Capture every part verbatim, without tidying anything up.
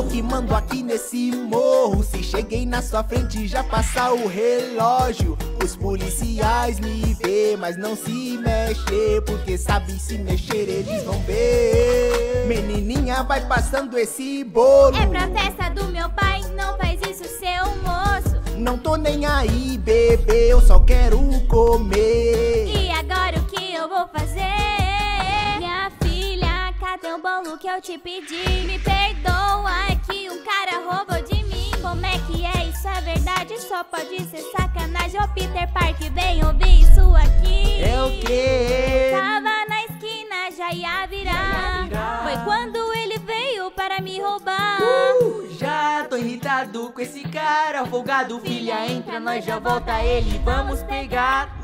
eu que mando aqui nesse morro. Se cheguei na sua frente já passa o relógio. Os policiais me vê, mas não se mexe, porque sabe se mexer eles vão ver. Menininha, vai passando esse bolo. É pra festa do meu pai, não faz isso seu moço. Não tô nem aí, bebê, eu só quero comer. E agora o que eu vou fazer? Minha filha, cadê o bolo que eu te pedi? Me perdoa que um cara roubou de mim. Como é que é? Isso é verdade, só pode ser sacanagem. Ô Peter Park, vem ouvir isso aqui. É o quê? Tava na esquina, já ia virar, já ia virar. Foi quando ele veio para me roubar. uh, Já tô irritado com esse cara folgado. Filha, filha entra, nós já volta ele, vamos pegar.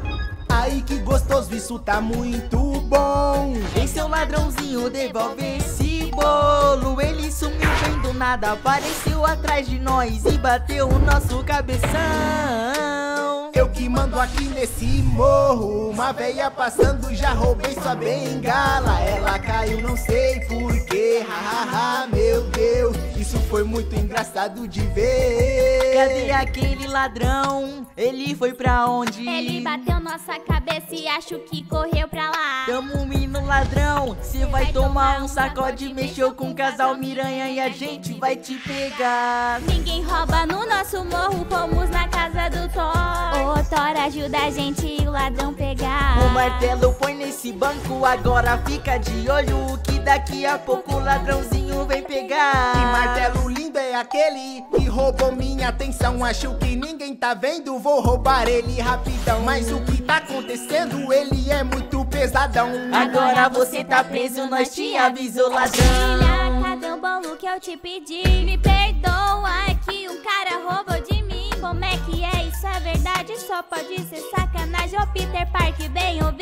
Ai que gostoso, isso tá muito bom. Vem seu ladrãozinho, devolve esse bolo. Ele sumiu bem do nada, apareceu atrás de nós e bateu o nosso cabeção. Eu que mando aqui nesse morro. Uma véia passando, já roubei sua bengala. Ela caiu, não sei porquê. Hahaha, meu Deus, isso foi muito engraçado de ver. Cadê aquele ladrão? Ele foi pra onde? Ele bateu nossa cabeça e acho que correu pra lá. Tamo indo, ladrão, cê vai, vai tomar um sacode. Mexeu com um casal miranha e a gente vai te pegar. Ninguém rouba no nosso morro, fomos na casa do Thor. Ô Thor, ajuda a gente e o ladrão pegar. O martelo põe nesse banco, agora fica de olho que daqui a pouco o ladrãozinho vem pegar. Que martelo lindo é aquele que roubou minha atenção. Acho que ninguém tá vendo, vou roubar ele rapidão. Mas o que tá acontecendo? Ele é muito pesadão. Agora você tá preso, nós te avisou, ladrão. Filha, cadê o bolo que eu te pedi? Me perdoa que um cara roubou de mim. Como é que é? Isso é verdade, só pode ser sacanagem. Ô Peter Park, vem ouvir